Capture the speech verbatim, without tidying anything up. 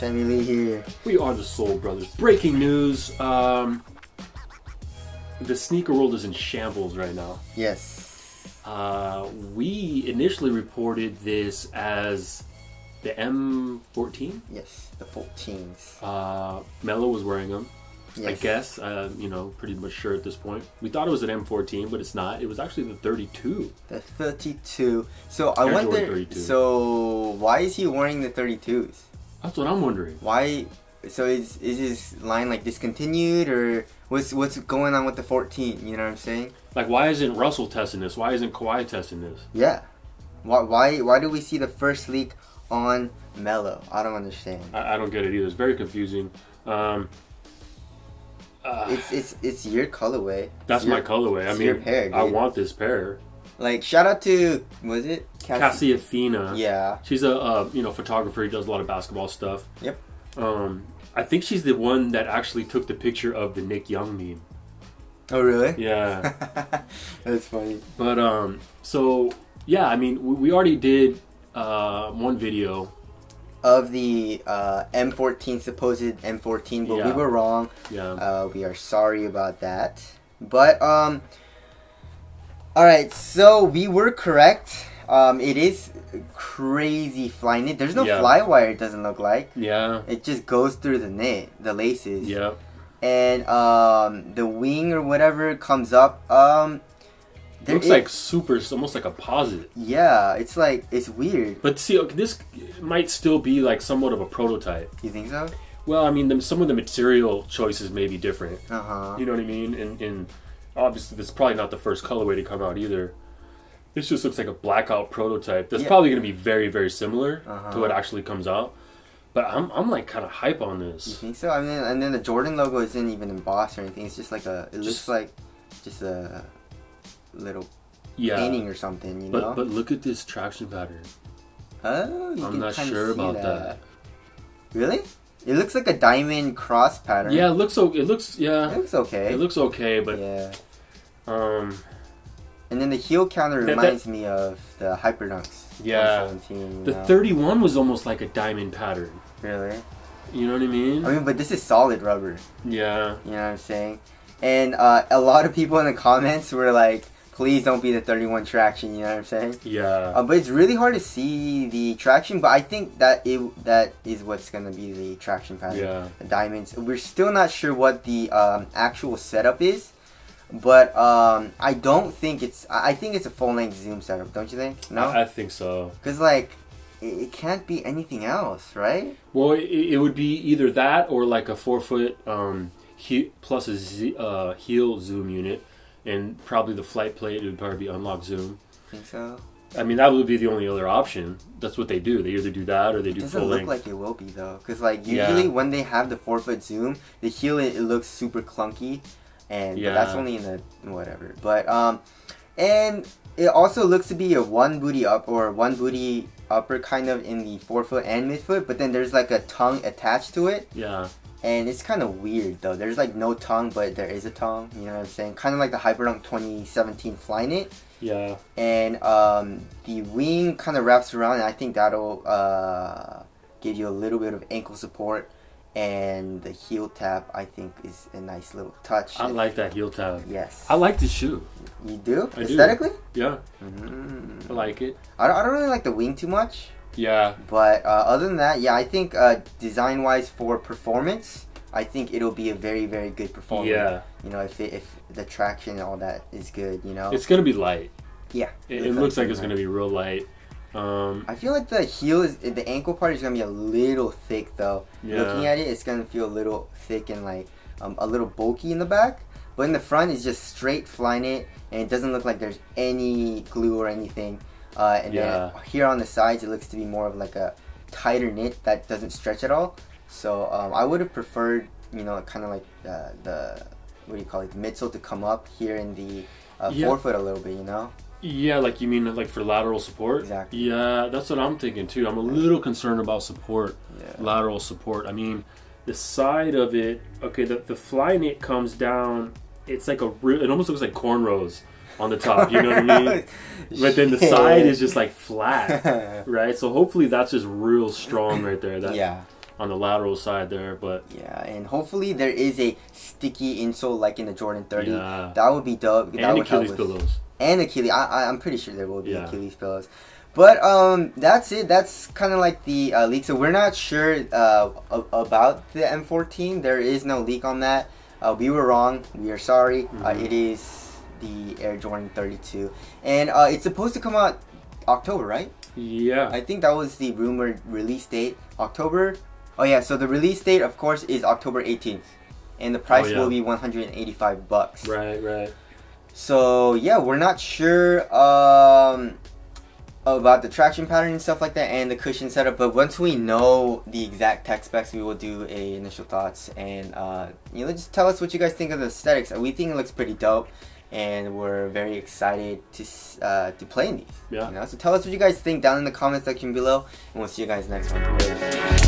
Sammy Lee here. We are the Soul Brothers. Breaking news. Um, the sneaker world is in shambles right now. Yes. Uh, we initially reported this as the M fourteen. Yes, the fourteens. Uh, Mello was wearing them. Yes. I guess, uh, you know, pretty much sure at this point. We thought it was an M fourteen, but it's not. It was actually the thirty-two. The thirty-two. So I wonder, so why is he wearing the thirty-twos? That's what I'm wondering. Why? So is is his line like discontinued, or what's what's going on with the fourteen? You know what I'm saying? Like, why isn't Russell testing this? Why isn't Kawhi testing this? Yeah. Why why why do we see the first leak on Melo? I don't understand. I, I don't get it either. It's very confusing. Um, Uh, it's it's it's your colorway. That's your, my colorway. I mean, your pair, dude. I want this pair. Like, shout out to, was it Cassie? Cassie Athena? Yeah, she's a uh, you know, photographer. He does a lot of basketball stuff. Yep. Um, I think she's the one that actually took the picture of the Nick Young meme. Oh really? Yeah, that's funny. But um, so yeah, I mean, we, we already did uh one video of the uh, M fourteen, supposed M fourteen, but yeah, we were wrong. Yeah. Uh, we are sorry about that. But, um, alright, so we were correct. Um, it is crazy fly knit. There's no yeah. fly wire, it doesn't look like. Yeah. It just goes through the knit, the laces. Yeah. And um, the wing or whatever comes up. Um, There, looks it, like super, almost like a posit. Yeah, it's like, it's weird. But see, this might still be like somewhat of a prototype. You think so? Well, I mean, them, some of the material choices may be different. Uh-huh. You know what I mean? And, and obviously, this is probably not the first colorway to come out either. This just looks like a blackout prototype. That's yeah. probably going to be very, very similar uh-huh. to what actually comes out. But I'm, I'm like kind of hype on this. You think so? I mean, and then the Jordan logo isn't even embossed or anything. It's just like a, it just, looks like just a... little yeah. painting or something, you but, know? But look at this traction pattern. Oh, you I'm not sure about that. that. Really? It looks like a diamond cross pattern. Yeah, it looks so. It looks yeah. It looks okay. It looks okay, but yeah. Um, and then the heel counter that, reminds that, me of the Hyperdunks. Yeah. The know? thirty-one was almost like a diamond pattern. Really? You know what I mean? I mean, but this is solid rubber. Yeah. You know what I'm saying? And uh, a lot of people in the comments were like, please don't be the thirty-one traction, you know what I'm saying? Yeah. Uh, but it's really hard to see the traction, but I think that it that is what's going to be the traction pattern. Yeah. The diamonds. We're still not sure what the um, actual setup is, but um, I don't think it's... I think it's a full-length zoom setup, don't you think? No? I, I think so. Because, like, it, it can't be anything else, right? Well, it, it would be either that or, like, a four-foot um, he plus a z uh, heel zoom unit. And probably the flight plate, it would probably be unlocked zoom. I think so. I mean, that would be the only other option. That's what they do. They either do that or they do full length. It doesn't look like it will be, though. Because, like, usually yeah. when they have the four-foot zoom, the heel, it, it looks super clunky. And yeah. but that's only in the whatever. But, um, and it also looks to be a one booty up or one booty upper kind of in the forefoot and midfoot. But then there's, like, a tongue attached to it. Yeah. And it's kind of weird, though. There's, like, no tongue, but there is a tongue. You know what I'm saying? Kind of like the Hyperdunk twenty seventeen Flyknit. Yeah. And um, the wing kind of wraps around, and I think that'll uh, give you a little bit of ankle support. And the heel tap, I think, is a nice little touch. I like that heel tap. Yes. I like the shoe. You do? I Aesthetically? Do. Yeah. Mm-hmm. I like it. I don't, I don't really like the wing too much. Yeah, but uh, other than that, yeah, I think uh, design-wise for performance, I think it'll be a very, very good performance. Yeah, you know, if it, if the traction and all that is good, you know, it's gonna be light. Yeah, it, it looks like it's gonna be real light. Um, I feel like the heel is the ankle part is gonna be a little thick though. Yeah. Looking at it, it's gonna feel a little thick and like um, a little bulky in the back. But in the front, it's just straight fly knit, and it doesn't look like there's any glue or anything. Uh, and yeah. then here on the sides, it looks to be more of like a tighter knit that doesn't stretch at all. So um, I would have preferred, you know, kind of like the, the, what do you call it, the midsole to come up here in the uh, yeah. forefoot a little bit, you know? Yeah, like you mean like for lateral support? Exactly. Yeah, that's what I'm thinking too. I'm a little concerned about support, yeah. lateral support. I mean, the side of it, okay, the, the fly knit comes down, it's like a, it almost looks like cornrows on the top, you know what I mean? But then the side is just like flat, right? So hopefully that's just real strong right there. That, yeah. on the lateral side there, but yeah, and hopefully there is a sticky insole like in the Jordan thirty. Yeah. That would be dope. That and would Achilles help us. Pillows. And Achilles. I, I, I'm pretty sure there will be yeah. Achilles pillows. But um, that's it. That's kind of like the uh, leak. So we're not sure uh, about the M fourteen. There is no leak on that. Uh, we were wrong. We are sorry. Mm-hmm. uh, it is the Air Jordan thirty-two. And uh, it's supposed to come out October, right? Yeah. I think that was the rumored release date. October. Oh, yeah. So the release date, of course, is October eighteenth. And the price oh, yeah. will be one hundred eighty-five bucks. Right, right. So, yeah, we're not sure um, about the traction pattern and stuff like that and the cushion setup. But once we know the exact tech specs, we will do a initial thoughts. And, uh, you know, just tell us what you guys think of the aesthetics. We think it looks pretty dope. And we're very excited to uh, to play in these. Yeah. You know? So tell us what you guys think down in the comment section below. And we'll see you guys next one.